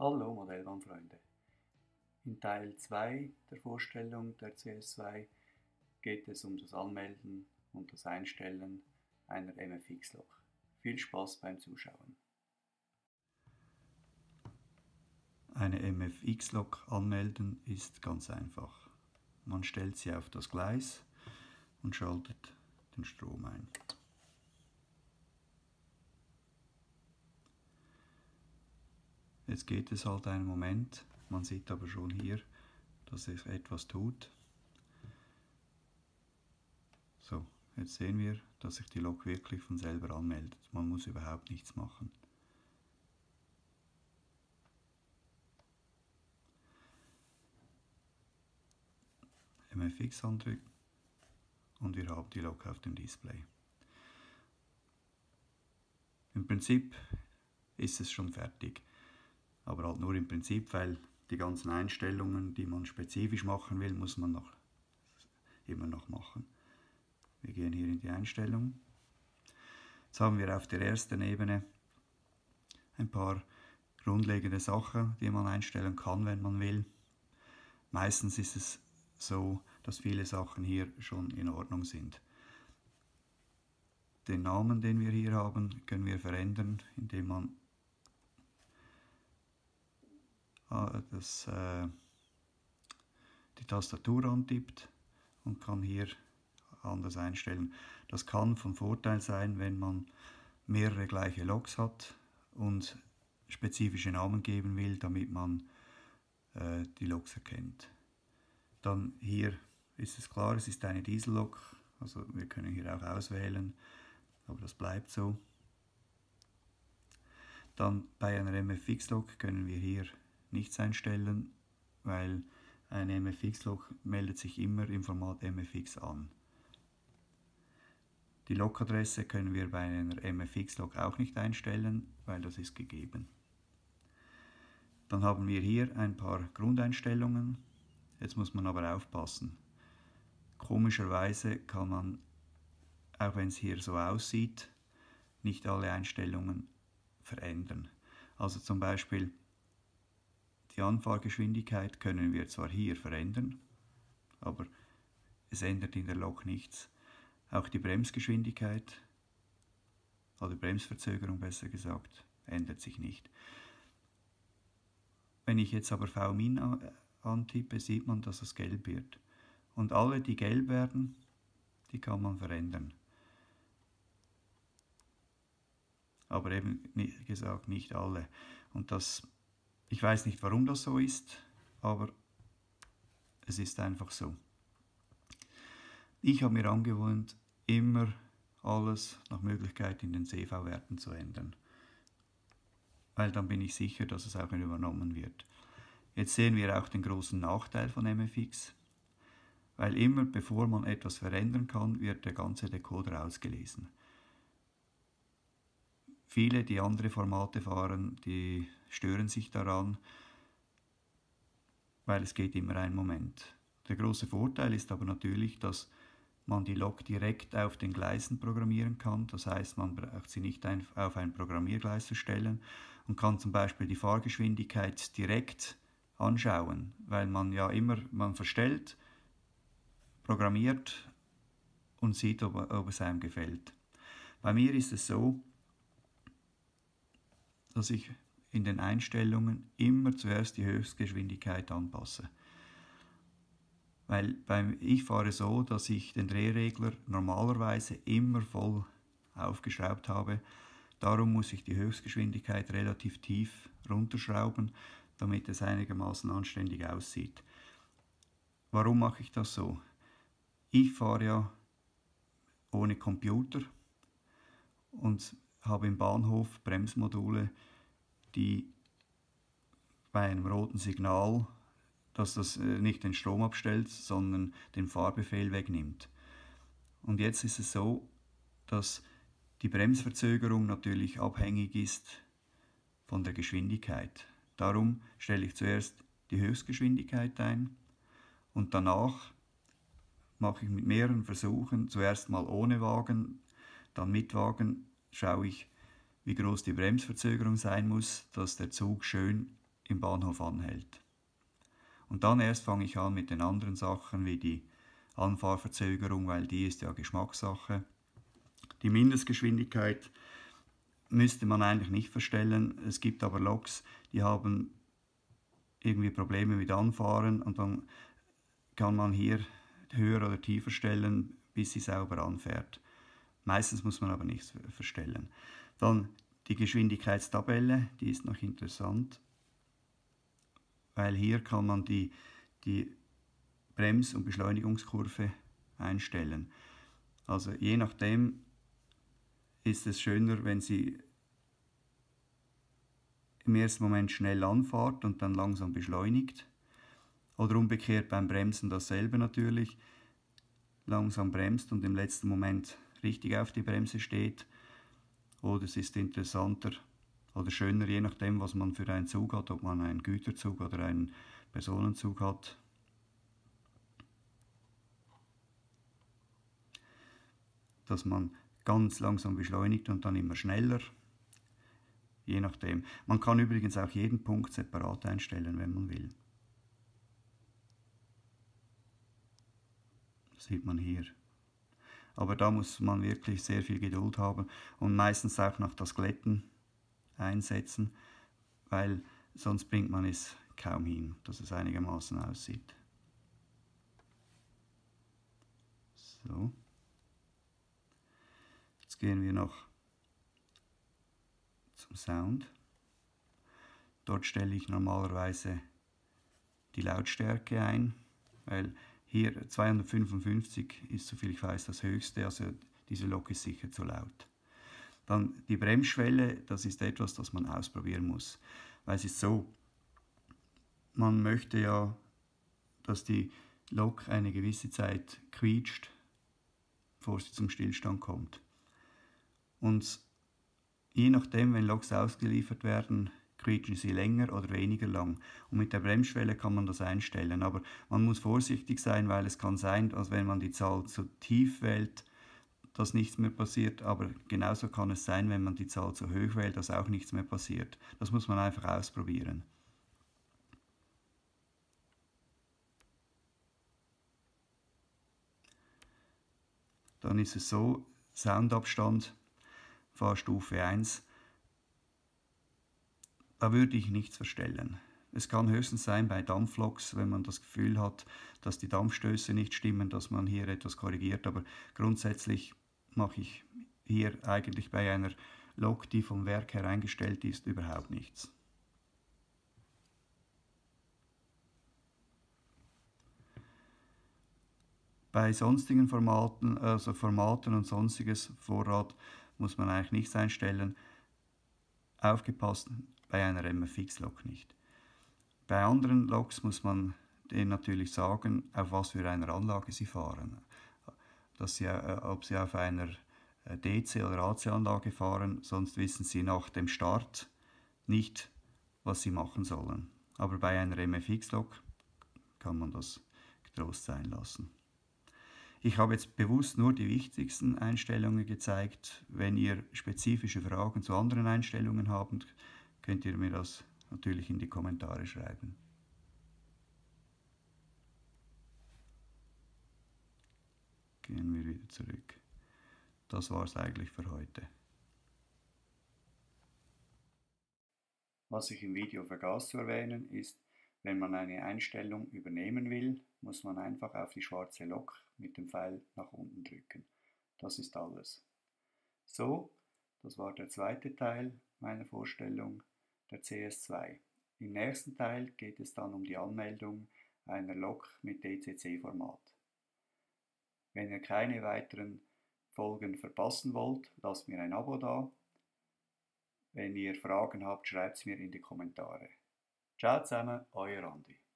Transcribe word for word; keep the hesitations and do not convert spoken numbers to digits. Hallo Modellbahnfreunde! In Teil zwei der Vorstellung der C S zwei geht es um das Anmelden und das Einstellen einer M F X-Log. Viel Spaß beim Zuschauen! Eine M F X-Log anmelden ist ganz einfach. Man stellt sie auf das Gleis und schaltet den Strom ein. Jetzt geht es halt einen Moment, man sieht aber schon hier, dass sich etwas tut. So, jetzt sehen wir, dass sich die Log wirklich von selber anmeldet. Man muss überhaupt nichts machen. M F X andrücken und wir haben die Log auf dem Display. Im Prinzip ist es schon fertig. Aber halt nur im Prinzip, weil die ganzen Einstellungen, die man spezifisch machen will, muss man noch, immer noch machen. Wir gehen hier in die Einstellung. Jetzt haben wir auf der ersten Ebene ein paar grundlegende Sachen, die man einstellen kann, wenn man will. Meistens ist es so, dass viele Sachen hier schon in Ordnung sind. Den Namen, den wir hier haben, können wir verändern, indem man Das, äh, die Tastatur antippt und kann hier anders einstellen. Das kann von Vorteil sein, wenn man mehrere gleiche Logs hat und spezifische Namen geben will, damit man äh, die Logs erkennt. Dann hier ist es klar, es ist eine Diesel-Log, also wir können hier auch auswählen, aber das bleibt so. Dann bei einer M F X-Log können wir hier nichts einstellen, weil eine M F X-Log meldet sich immer im Format M F X an. Die Log-Adresse können wir bei einer M F X-Log auch nicht einstellen, weil das ist gegeben. Dann haben wir hier ein paar Grundeinstellungen. Jetzt muss man aber aufpassen. Komischerweise kann man, auch wenn es hier so aussieht, nicht alle Einstellungen verändern. Also zum Beispiel die Anfahrgeschwindigkeit können wir zwar hier verändern, aber es ändert in der Log nichts. Auch die Bremsgeschwindigkeit, also Bremsverzögerung besser gesagt, ändert sich nicht. Wenn ich jetzt aber V min antippe, sieht man, dass es gelb wird. Und alle, die gelb werden, die kann man verändern. Aber eben gesagt, nicht alle. Und das Ich weiß nicht, warum das so ist, aber es ist einfach so. Ich habe mir angewöhnt, immer alles nach Möglichkeit in den C V-Werten zu ändern. Weil dann bin ich sicher, dass es auch übernommen wird. Jetzt sehen wir auch den großen Nachteil von M F X. Weil immer, bevor man etwas verändern kann, wird der ganze Decoder ausgelesen. Viele, die andere Formate fahren, die stören sich daran, weil es geht immer ein Moment. Der große Vorteil ist aber natürlich, dass man die Log direkt auf den Gleisen programmieren kann. Das heißt, man braucht sie nicht auf ein Programmiergleis zu stellen und kann zum Beispiel die Fahrgeschwindigkeit direkt anschauen, weil man ja immer, man verstellt, programmiert und sieht, ob, ob es einem gefällt. Bei mir ist es so, dass ich in den Einstellungen immer zuerst die Höchstgeschwindigkeit anpasse. Weil beim, ich fahre so, dass ich den Drehregler normalerweise immer voll aufgeschraubt habe. Darum muss ich die Höchstgeschwindigkeit relativ tief runterschrauben, damit es einigermaßen anständig aussieht. Warum mache ich das so? Ich fahre ja ohne Computer und habe im Bahnhof Bremsmodule, die bei einem roten Signal, dass das nicht den Strom abstellt, sondern den Fahrbefehl wegnimmt. Und jetzt ist es so, dass die Bremsverzögerung natürlich abhängig ist von der Geschwindigkeit. Darum stelle ich zuerst die Höchstgeschwindigkeit ein und danach mache ich mit mehreren Versuchen, zuerst mal ohne Wagen, dann mit Wagen, schaue ich, wie groß die Bremsverzögerung sein muss, dass der Zug schön im Bahnhof anhält. Und dann erst fange ich an mit den anderen Sachen, wie die Anfahrverzögerung, weil die ist ja Geschmackssache. Die Mindestgeschwindigkeit müsste man eigentlich nicht verstellen. Es gibt aber Loks, die haben irgendwie Probleme mit Anfahren und dann kann man hier höher oder tiefer stellen, bis sie sauber anfährt. Meistens muss man aber nichts verstellen. Dann die Geschwindigkeitstabelle, die ist noch interessant, weil hier kann man die, die Brems- und Beschleunigungskurve einstellen. Also je nachdem ist es schöner, wenn sie im ersten Moment schnell anfährt und dann langsam beschleunigt. Oder umgekehrt beim Bremsen dasselbe natürlich. Langsam bremst und im letzten Moment richtig auf die Bremse steht. Oder es ist interessanter oder schöner, je nachdem, was man für einen Zug hat, ob man einen Güterzug oder einen Personenzug hat. Dass man ganz langsam beschleunigt und dann immer schneller, je nachdem. Man kann übrigens auch jeden Punkt separat einstellen, wenn man will. Das sieht man hier. Aber da muss man wirklich sehr viel Geduld haben und meistens auch noch das Glätten einsetzen, weil sonst bringt man es kaum hin, dass es einigermaßen aussieht. So. Gehen wir noch zum Sound. Dort stelle ich normalerweise die Lautstärke ein, weil hier zweihundertfünfundfünfzig ist, soviel ich weiß, das höchste, also diese Lok ist sicher zu laut. Dann die Bremsschwelle, das ist etwas, das man ausprobieren muss, weil es ist so, man möchte ja, dass die Lok eine gewisse Zeit quietscht, bevor sie zum Stillstand kommt. Und je nachdem, wenn Loks ausgeliefert werden, quietschen sie länger oder weniger lang. Und mit der Bremsschwelle kann man das einstellen. Aber man muss vorsichtig sein, weil es kann sein, dass wenn man die Zahl zu tief wählt, dass nichts mehr passiert. Aber genauso kann es sein, wenn man die Zahl zu hoch wählt, dass auch nichts mehr passiert. Das muss man einfach ausprobieren. Dann ist es so, Soundabstand. Fahrstufe eins, da würde ich nichts verstellen. Es kann höchstens sein bei Dampfloks, wenn man das Gefühl hat, dass die Dampfstöße nicht stimmen, dass man hier etwas korrigiert, aber grundsätzlich mache ich hier eigentlich bei einer Lok, die vom Werk her eingestellt ist, überhaupt nichts. Bei sonstigen Formaten, also Formaten und sonstiges Vorrat, muss man eigentlich nichts einstellen, aufgepasst bei einer M F X-Lok nicht. Bei anderen Loks muss man denen natürlich sagen, auf was für einer Anlage sie fahren. Dass sie, äh, ob sie auf einer D C- oder A C-Anlage fahren, sonst wissen sie nach dem Start nicht, was sie machen sollen. Aber bei einer M F X-Lok kann man das getrost sein lassen. Ich habe jetzt bewusst nur die wichtigsten Einstellungen gezeigt. Wenn ihr spezifische Fragen zu anderen Einstellungen habt, könnt ihr mir das natürlich in die Kommentare schreiben. Gehen wir wieder zurück. Das war es eigentlich für heute. Was ich im Video vergaß zu erwähnen ist, wenn man eine Einstellung übernehmen will, muss man einfach auf die schwarze Lok mit dem Pfeil nach unten drücken. Das ist alles. So, das war der zweite Teil meiner Vorstellung der C S zwei. Im nächsten Teil geht es dann um die Anmeldung einer Lok mit D C C-Format. Wenn ihr keine weiteren Folgen verpassen wollt, lasst mir ein Abo da. Wenn ihr Fragen habt, schreibt es mir in die Kommentare. Ciao zusammen, euer Andi.